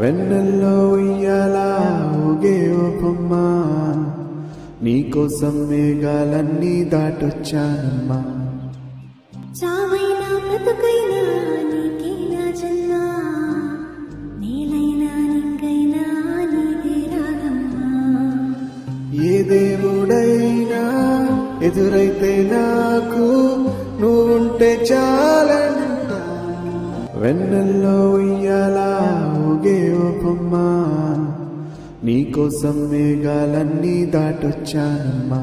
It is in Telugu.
వెన్నెల్లో ఉయ్యాలా ఊగే ఓ బొమ్మ, నీకోసం మేఘాలన్నీ దాటొచ్చానమ్మా. చావైనా బ్రతుకైనా నీకేనా జన్మ, నేలైనా నీకైనా నీదే రాగమ్మా. ఏ దేవుడైనా ఎదురైతే నాకు నువ్వుంటే చాలంట. వెన్నెల్లో ఉయ్యాలా ఊగే ఓ బొమ్మ, నీకోసం మేఘాలన్నీ దాటొచ్చానమ్మా.